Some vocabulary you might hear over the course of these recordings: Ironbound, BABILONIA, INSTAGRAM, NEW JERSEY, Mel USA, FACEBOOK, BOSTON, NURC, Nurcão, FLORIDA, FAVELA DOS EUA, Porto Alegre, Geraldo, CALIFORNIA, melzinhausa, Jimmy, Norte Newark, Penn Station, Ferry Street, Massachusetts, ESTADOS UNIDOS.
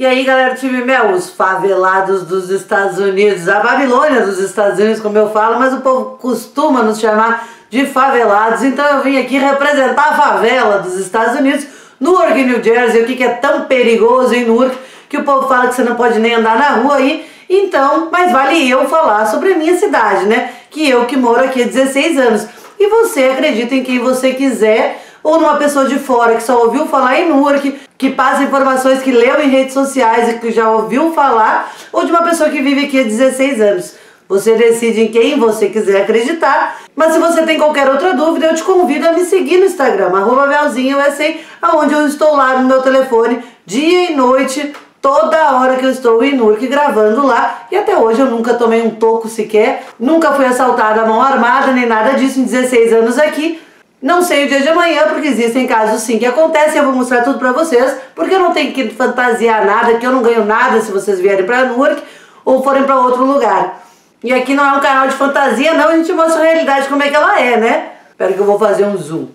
E aí, galera do time Mel, os favelados dos Estados Unidos, a Babilônia dos Estados Unidos, como eu falo, mas o povo costuma nos chamar de favelados, então eu vim aqui representar a favela dos Estados Unidos, Newark, New Jersey, o que é tão perigoso em Newark, que o povo fala que você não pode nem andar na rua aí, então, mas vale eu falar sobre a minha cidade, né, que eu que moro aqui há 16 anos, e você acredita em quem você quiser, ou numa pessoa de fora que só ouviu falar em NURC, que passa informações que leu em redes sociais e que já ouviu falar, ou de uma pessoa que vive aqui há 16 anos. Você decide em quem você quiser acreditar, mas se você tem qualquer outra dúvida, eu te convido a me seguir no Instagram, @melzinhausa, onde eu estou lá no meu telefone, dia e noite, toda hora que eu estou em NURC gravando lá, e até hoje eu nunca tomei um toco sequer, nunca fui assaltada à mão armada, nem nada disso em 16 anos aqui. Não sei o dia de amanhã, porque existem casos sim que acontecem, eu vou mostrar tudo pra vocês, porque eu não tenho que fantasiar nada, que eu não ganho nada se vocês vierem pra Newark ou forem pra outro lugar. E aqui não é um canal de fantasia não, a gente mostra a realidade como é que ela é, né? Espera que eu vou fazer um zoom.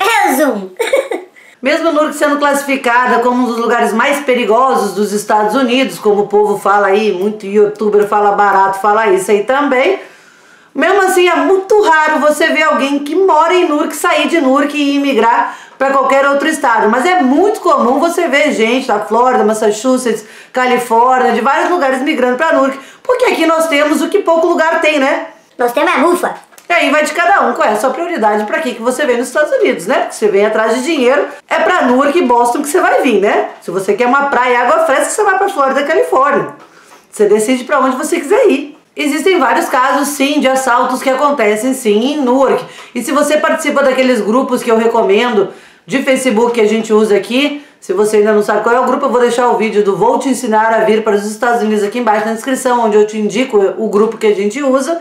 É o zoom! Mesmo Newark sendo classificada como um dos lugares mais perigosos dos Estados Unidos, como o povo fala aí, muito youtuber fala barato, fala isso aí também, mesmo assim, é muito raro você ver alguém que mora em NURC sair de NURC e imigrar para qualquer outro estado. Mas é muito comum você ver gente da Flórida, Massachusetts, Califórnia, de vários lugares migrando para NURC. Porque aqui nós temos o que pouco lugar tem, né? Nós temos a rufa. E aí vai de cada um, qual é a sua prioridade para que você vem nos Estados Unidos, né? Porque você vem atrás de dinheiro, é para NURC e Boston que você vai vir, né? Se você quer uma praia e água fresca, você vai para Flórida, Califórnia. Você decide para onde você quiser ir. Existem vários casos, sim, de assaltos que acontecem, sim, em Newark. E se você participa daqueles grupos que eu recomendo de Facebook que a gente usa aqui, se você ainda não sabe qual é o grupo, eu vou deixar o vídeo do Vou Te Ensinar a Vir para os Estados Unidos aqui embaixo na descrição, onde eu te indico o grupo que a gente usa.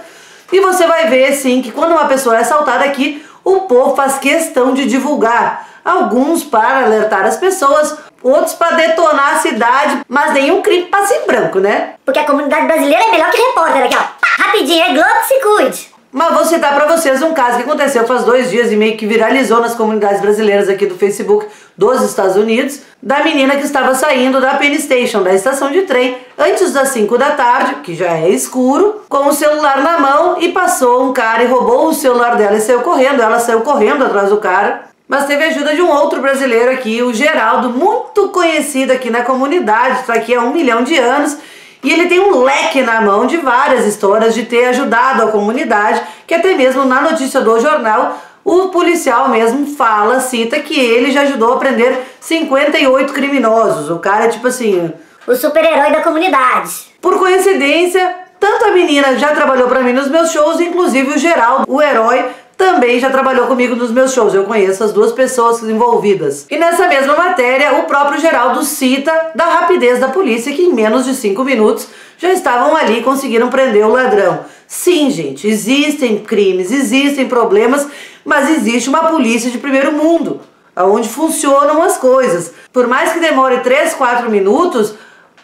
E você vai ver, sim, que quando uma pessoa é assaltada aqui, o povo faz questão de divulgar. Alguns para alertar as pessoas, outros para detonar a cidade, mas nenhum crime passa em branco, né? Porque a comunidade brasileira é melhor que repórter aqui, ó. Pá, rapidinho, é Globo, se cuide. Mas vou citar pra vocês um caso que aconteceu faz 2 dias e meio, que viralizou nas comunidades brasileiras aqui do Facebook dos Estados Unidos, da menina que estava saindo da Penn Station, da estação de trem, antes das 5 da tarde, que já é escuro, com o celular na mão, e passou um cara e roubou o celular dela e saiu correndo. Ela saiu correndo atrás do cara. Mas teve a ajuda de um outro brasileiro aqui, o Geraldo, muito conhecido aqui na comunidade, está aqui há 1 milhão de anos, e ele tem um leque na mão de várias histórias de ter ajudado a comunidade, que até mesmo na notícia do jornal, o policial mesmo fala, cita que ele já ajudou a prender 58 criminosos. O cara é tipo assim... o super-herói da comunidade. Por coincidência, tanto a menina já trabalhou para mim nos meus shows, inclusive o Geraldo, o herói, também já trabalhou comigo nos meus shows, eu conheço as 2 pessoas envolvidas. E nessa mesma matéria, o próprio Geraldo cita da rapidez da polícia, que em menos de 5 minutos já estavam ali e conseguiram prender o ladrão. Sim, gente, existem crimes, existem problemas, mas existe uma polícia de primeiro mundo, onde funcionam as coisas. Por mais que demore 3, 4 minutos, a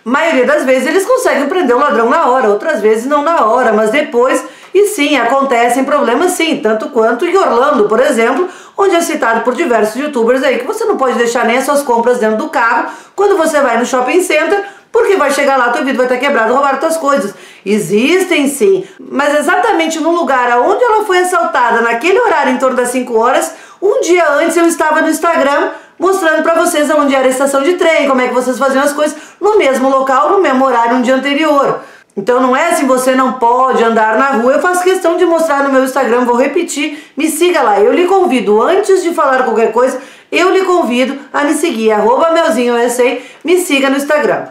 maioria das vezes eles conseguem prender o ladrão na hora, outras vezes não na hora, mas depois... E sim, acontecem problemas sim, tanto quanto em Orlando, por exemplo, onde é citado por diversos youtubers aí que você não pode deixar nem as suas compras dentro do carro quando você vai no shopping center, porque vai chegar lá, teu vidro vai estar quebrado, roubaram tuas coisas. Existem sim, mas exatamente no lugar onde ela foi assaltada, naquele horário em torno das 5 horas, um dia antes eu estava no Instagram mostrando pra vocês onde era a estação de trem, como é que vocês faziam as coisas no mesmo local, no mesmo horário um dia anterior. Então não é assim, você não pode andar na rua, eu faço questão de mostrar no meu Instagram, vou repetir, me siga lá, eu lhe convido, antes de falar qualquer coisa, eu lhe convido a me seguir, @melzinhausa, me siga no Instagram.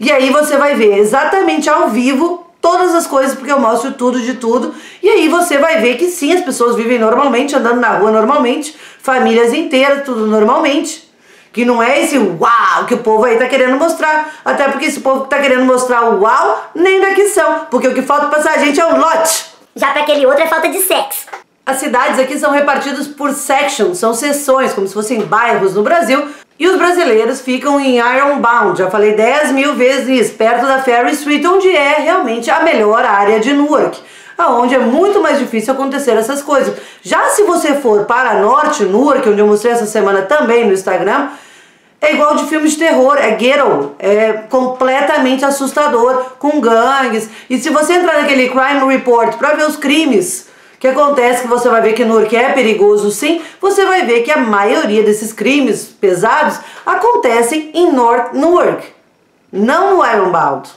E aí você vai ver exatamente ao vivo todas as coisas, porque eu mostro tudo de tudo, e aí você vai ver que sim, as pessoas vivem normalmente, andando na rua normalmente, famílias inteiras, tudo normalmente. Que não é esse uau que o povo aí tá querendo mostrar. Até porque esse povo que tá querendo mostrar o uau, nem daqui são. Porque o que falta pra essa gente é um lote. Já pra aquele outro é falta de sexo. As cidades aqui são repartidas por sections, são seções, como se fossem bairros no Brasil. E os brasileiros ficam em Ironbound, já falei 10 mil vezes, perto da Ferry Street, onde é realmente a melhor área de Newark. aonde é muito mais difícil acontecer essas coisas. Já se você for para Norte Newark, onde eu mostrei essa semana também no Instagram, é igual de filme de terror, é ghetto, é completamente assustador, com gangues. E se você entrar naquele crime report para ver os crimes que acontece, que você vai ver que NURC é perigoso sim, você vai ver que a maioria desses crimes pesados acontecem em North Newark, não no Ironbound.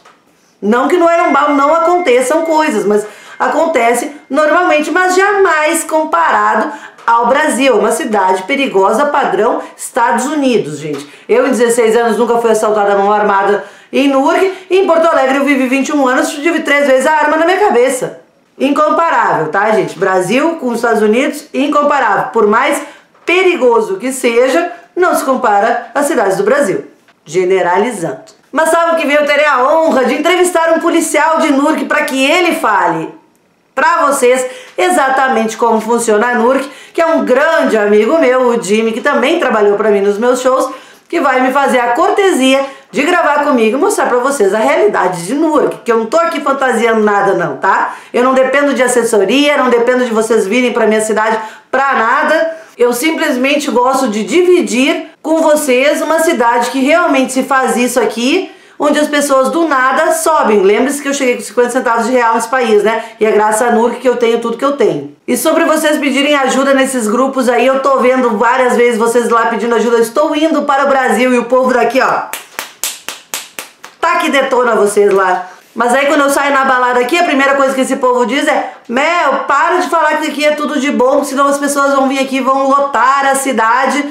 Não que no Ironbound não aconteçam coisas, mas acontece normalmente, mas jamais comparado ao Brasil, uma cidade perigosa padrão Estados Unidos, gente. Eu em 16 anos nunca fui assaltada a mão armada em NURC, e em Porto Alegre eu vivi 21 anos, tive 3 vezes a arma na minha cabeça. Incomparável, tá, gente? Brasil com os Estados Unidos, incomparável. Por mais perigoso que seja, não se compara às cidades do Brasil. Generalizando. Mas sabe o que vem? Eu terei a honra de entrevistar um policial de NURC para que ele fale para vocês exatamente como funciona a NURC, que é um grande amigo meu, o Jimmy, que também trabalhou para mim nos meus shows, que vai me fazer a cortesia de gravar comigo e mostrar pra vocês a realidade de NURC, que eu não tô aqui fantasiando nada não, tá? Eu não dependo de assessoria, não dependo de vocês virem pra minha cidade pra nada. Eu simplesmente gosto de dividir com vocês uma cidade que realmente se faz isso aqui, onde as pessoas do nada sobem. Lembre-se que eu cheguei com 50 centavos de real nesse país, né? E é graças a NURC que eu tenho tudo que eu tenho. E sobre vocês pedirem ajuda nesses grupos aí, eu tô vendo várias vezes vocês lá pedindo ajuda. Eu estou indo para o Brasil e o povo daqui, ó, tá que detona vocês lá. Mas aí quando eu saio na balada aqui, a primeira coisa que esse povo diz é: Mel, para de falar que aqui é tudo de bom, senão as pessoas vão vir aqui e vão lotar a cidade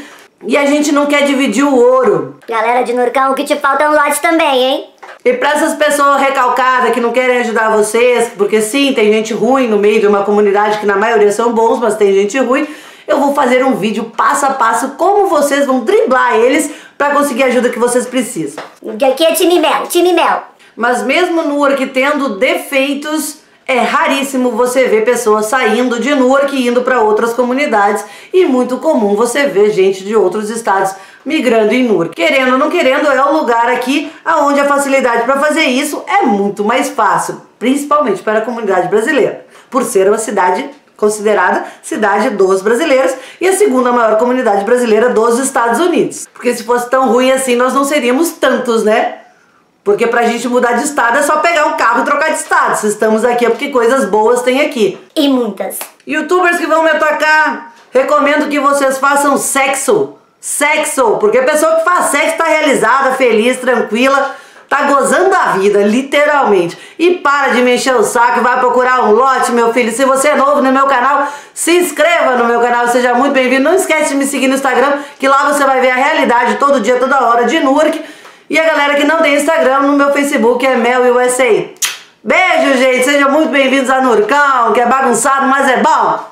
e a gente não quer dividir o ouro. Galera de Nurcão, o que te falta é um lote também, hein? E pra essas pessoas recalcadas que não querem ajudar vocês, porque sim, tem gente ruim no meio de uma comunidade que na maioria são bons, mas tem gente ruim, eu vou fazer um vídeo passo a passo como vocês vão driblar eles pra conseguir a ajuda que vocês precisam. Aqui é time Mel, time Mel. Mas mesmo NURC tendo defeitos, é raríssimo você ver pessoas saindo de NURC e indo pra outras comunidades. E muito comum você ver gente de outros estados migrando em NURC. Querendo ou não querendo, é um lugar aqui onde a facilidade pra fazer isso é muito mais fácil. Principalmente para a comunidade brasileira, por ser uma cidade considerada cidade dos brasileiros e a segunda maior comunidade brasileira dos Estados Unidos. Porque se fosse tão ruim assim, nós não seríamos tantos, né? Porque pra gente mudar de estado é só pegar um carro e trocar de estado. Se estamos aqui é porque coisas boas tem aqui. E muitas. Youtubers que vão me atacar, recomendo que vocês façam sexo. Sexo, porque a pessoa que faz sexo tá realizada, feliz, tranquila, tá gozando da vida, literalmente. E para de me encher o saco e vai procurar um lote, meu filho. Se você é novo no meu canal, se inscreva no meu canal, seja muito bem-vindo. Não esquece de me seguir no Instagram, que lá você vai ver a realidade todo dia, toda hora de NURC. E a galera que não tem Instagram, no meu Facebook é Mel USA. Beijo, gente. Sejam muito bem-vindos a Nurcão, que é bagunçado, mas é bom.